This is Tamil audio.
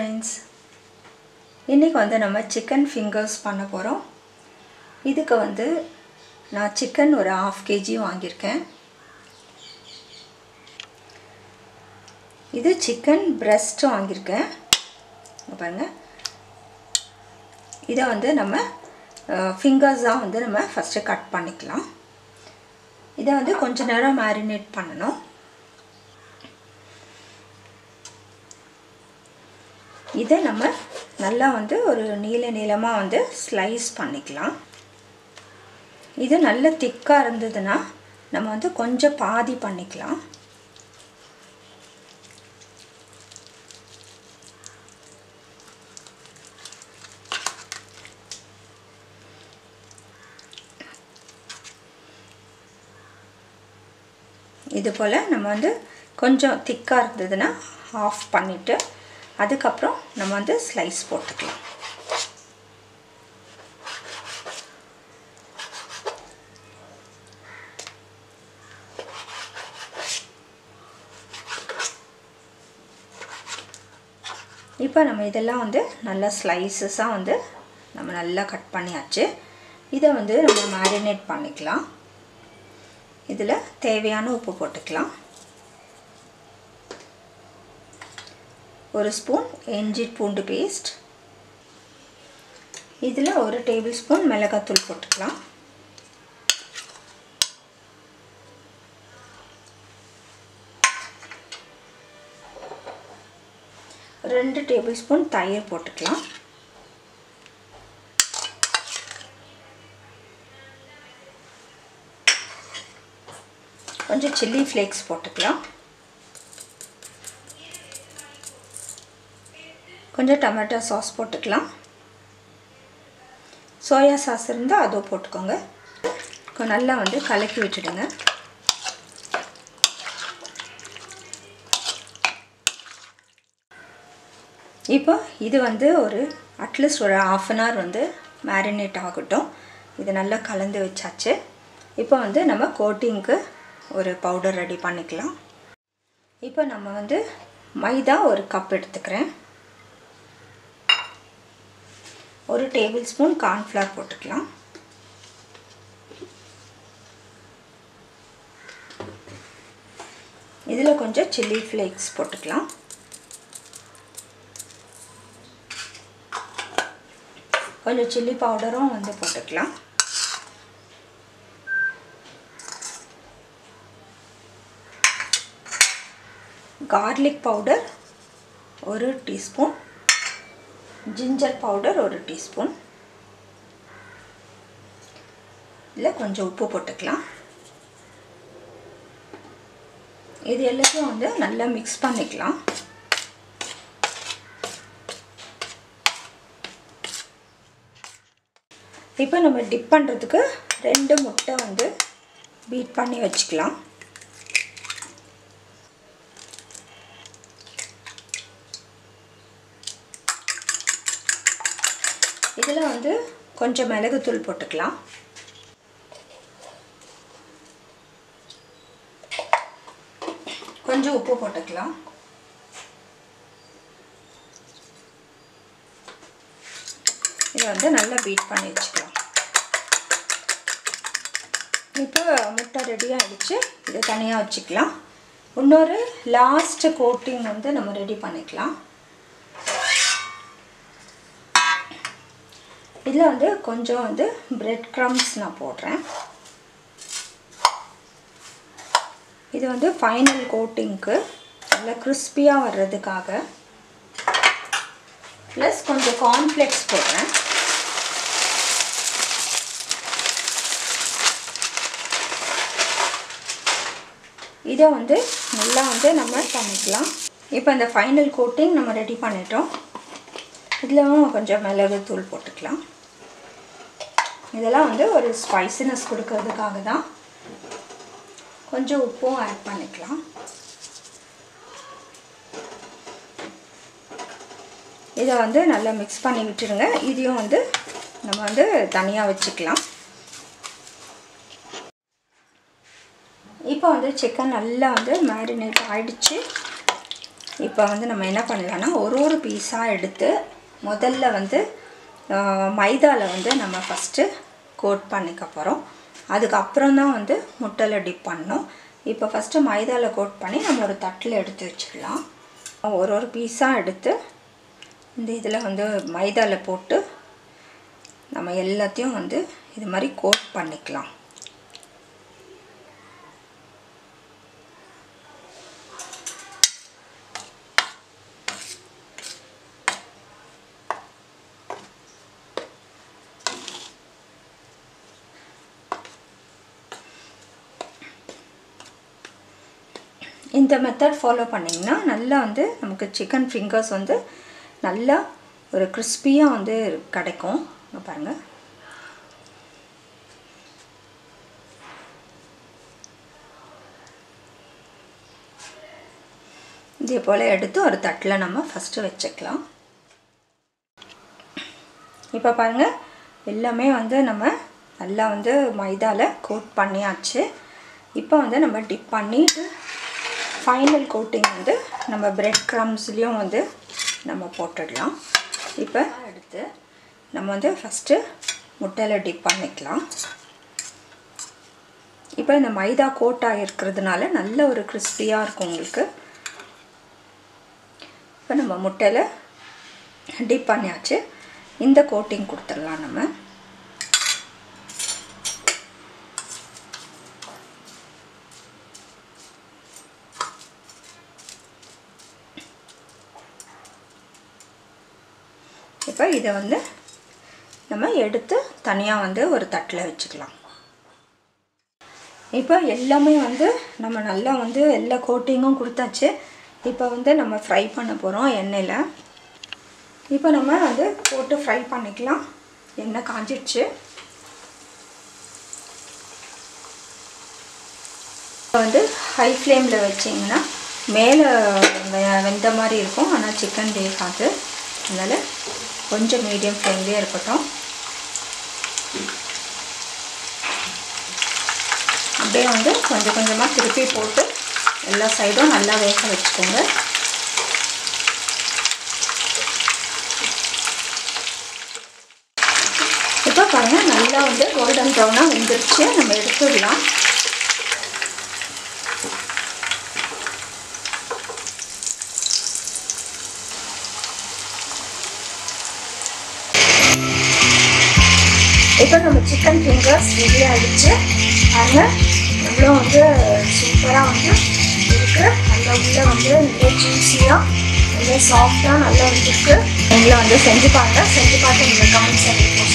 ஃப்ரெண்ட்ஸ், இன்றைக்கி வந்து நம்ம சிக்கன் ஃபிங்கர்ஸ் பண்ண போகிறோம். இதுக்கு வந்து நான் சிக்கன் ஒரு 1/2 kg வாங்கியிருக்கேன். இது சிக்கன் பிரெஸ்ட் வாங்கியிருக்கேன். பாருங்கள், இதை வந்து நம்ம ஃபிங்கர்ஸாக வந்து நம்ம ஃபஸ்ட்டு கட் பண்ணிக்கலாம். இதை வந்து கொஞ்ச நேரம் மேரினேட் பண்ணணும். இதை நம்ம நல்லா வந்து ஒரு நீளமாக வந்து ஸ்லைஸ் பண்ணிக்கலாம். இது நல்ல திக்காக இருந்ததுன்னா நம்ம வந்து கொஞ்சம் பாதி பண்ணிக்கலாம். இது போல் நம்ம வந்து கொஞ்சம் திக்காக இருந்ததுன்னா ஆஃப் பண்ணிவிட்டு அதுக்கப்புறம் நம்ம வந்து ஸ்லைஸ் போட்டுக்கலாம். இப்போ நம்ம இதெல்லாம் வந்து நல்லா ஸ்லைசஸாக வந்து நம்ம நல்லா கட் பண்ணியாச்சு. இதை வந்து நம்ம மேரினேட் பண்ணிக்கலாம். இதில் தேவையான உப்பு போட்டுக்கலாம். ஒரு ஸ்பூன் இஞ்சி பூண்டு பேஸ்ட், இதில் ஒரு டேபிள் ஸ்பூன் மிளகாத்தூள் போட்டுக்கலாம். ரெண்டு டேபிள் ஸ்பூன் தயிர் போட்டுக்கலாம். கொஞ்சம் சில்லி ஃப்ளேக்ஸ் போட்டுக்கலாம். கொஞ்சம் டொமேட்டோ சாஸ் போட்டுக்கலாம். சோயா சாஸ் இருந்தால் அதுவும் போட்டுக்கோங்க. நல்லா வந்து கலக்கி விட்டுடுங்க. இப்போ இது வந்து ஒரு அட்லீஸ்ட் ஒரு 1/2 hour வந்து மேரினேட் ஆகட்டும். இது நல்லா கலந்து வச்சாச்சு. இப்போ வந்து நம்ம கோட்டிங்க்கு ஒரு பவுடர் ரெடி பண்ணிக்கலாம். இப்போ நம்ம வந்து மைதா ஒரு கப் எடுத்துக்கிறேன். ஒரு டேபிள் ஸ்பூன் கார்ன்ஃப்ளவர் போட்டுக்கலாம். இதில் கொஞ்சம் சில்லி ஃப்ளேக்ஸ் போட்டுக்கலாம். கொஞ்சம் சில்லி பவுடரும் வந்து போட்டுக்கலாம். கார்லிக் பவுடர் ஒரு டீஸ்பூன், ஜிஞ்சர் பவுடர் ஒரு டீஸ்பூன், இல்லை கொஞ்சம் உப்பு போட்டுக்கலாம். இது எல்லாத்தையும் வந்து நல்லா மிக்ஸ் பண்ணிக்கலாம். இப்போ நம்ம டிப் பண்ணுறதுக்கு 2 முட்டை வந்து பீட் பண்ணி வச்சுக்கலாம். இதில் வந்து கொஞ்சம் மிளகுத்தூள் போட்டுக்கலாம். கொஞ்சம் உப்பு போட்டுக்கலாம். இதை வந்து நல்லா பீட் பண்ணி வச்சுக்கலாம். இப்போ முட்டை ரெடியாக ஆகிடுச்சு. இதை தனியாக வச்சுக்கலாம். இன்னொரு லாஸ்ட் கோட்டிங் வந்து நம்ம ரெடி பண்ணிக்கலாம். இதில் வந்து கொஞ்சம் வந்து பிரெட் க்ரம்ஸ் நான் போடுறேன். இது வந்து ஃபைனல் கோட்டிங்க்கு நல்லா கிறிஸ்பியாக வர்றதுக்காக. ப்ளஸ் கொஞ்சம் கார்ன்ஃப்ளேக்ஸ் போடுறேன். இதை வந்து நல்லா வந்து நம்ம பண்ணிக்கலாம். இப்போ இந்த ஃபைனல் கோட்டிங் நம்ம ரெடி பண்ணிட்டோம். இதில் கொஞ்சம் மிளகுத்தூள் போட்டுக்கலாம். இதெல்லாம் வந்து ஒரு ஸ்பைசினஸ் கொடுக்கறதுக்காக தான். கொஞ்சம் உப்பும் ஆட் பண்ணிக்கலாம். இதை வந்து நல்லா மிக்ஸ் பண்ணி விட்டுருங்க. இதையும் வந்து நம்ம வந்து தனியாக வச்சுக்கலாம். இப்போ வந்து சிக்கன் நல்லா வந்து மேரினேட் ஆகிடுச்சு. இப்போ வந்து நம்ம என்ன பண்ணலாம்னா ஒரு பீஸா எடுத்து முதல்ல வந்து மைதால வந்து நம்ம ஃபர்ஸ்ட் கோட் பண்ணிக்க போறோம். அதுக்கு அப்புறம் தான் வந்து முட்டல டிப் பண்ணோம். இப்போ ஃபர்ஸ்ட் மைதால கோட் பண்ணி நம்ம ஒரு தட்டல எடுத்து வச்சிரலாம். ஒரு பீஸா எடுத்து இந்த இதல வந்து மைதால போட்டு நம்ம எல்லாத்தையும் வந்து இது மாதிரி கோட் பண்ணிக்கலாம். இந்த மெத்தட் ஃபாலோ பண்ணீங்கன்னா நல்லா வந்து நமக்கு chicken fingers வந்து நல்லா ஒரு crispy-ஆ வந்து கிடைக்கும். பாருங்க இதே போல எடுத்து ஒரு தட்டல நம்ம ஃபர்ஸ்ட் வெச்சுக்கலாம். இப்போ பாருங்க எல்லாமே வந்து நம்ம நல்லா வந்து மைதால கோட் பண்ணியாச்சு. இப்போ வந்து நம்ம டிப் பண்ணிட்டு ஃபைனல் கோட்டிங் வந்து நம்ம பிரெட் கிரம்ஸ்லயும் வந்து நம்ம போட்டுடலாம். இப்போ அடுத்து நம்ம வந்து ஃபர்ஸ்ட் முட்டையில டிப் பண்ணிக்கலாம். இப்போ இந்த மைதா கோட் ஆகிருக்கிறதுனால நல்ல ஒரு கிறிஸ்பியா இருக்கும் உங்களுக்கு. இப்போ நம்ம முட்டையில டிப் பண்ணியாச்சு. இந்த கோட்டிங் கொடுத்துடலாம் நம்ம. இப்போ இதை வந்து நம்ம எடுத்து தனியாக வந்து ஒரு தட்டில் வச்சுக்கலாம். இப்போ எல்லாமே வந்து நம்ம நல்லா வந்து எல்லா கோட்டிங்கும் கொடுத்தாச்சு. இப்போ வந்து நம்ம ஃப்ரை பண்ண போகிறோம் எண்ணெயில். இப்போ நம்ம வந்து போட்டு ஃப்ரை பண்ணிக்கலாம். எண்ணெய் காஞ்சிடுச்சு. இப்போ வந்து ஹை ஃப்ளேமில் வச்சிங்கன்னா மேலே வெந்த மாதிரி இருக்கும், ஆனால் சிக்கன் வேகாது. அதனால் கொஞ்சம் மீடியம் ஃப்ளேம்லேயே இருக்கட்டும். அப்படியே வந்து கொஞ்சம் கொஞ்சமாக திருப்பி போட்டு எல்லா சைடும் நல்லா வேக வச்சுக்கோங்க. இப்போ பாருங்கள் நல்லா வந்து கோல்டன் ப்ரௌனாக வெந்துருச்சு. நம்ம எடுத்துடலாம். இப்போ நம்ம சிக்கன் ஃபிங்கர்ஸ் ரெடி ஆகிடுச்சு. அதில் நம்மளும் வந்து சூப்பராக வந்து இருக்குது. நல்லா உள்ளே வந்து நல்லா ஜூஸியாக நல்லா சாஃப்டாக நல்லா வந்துருக்கு. உங்களை வந்து செஞ்சு பாருங்கள். செஞ்சு பார்த்து நீங்கள் கமெண்ட்ஸ்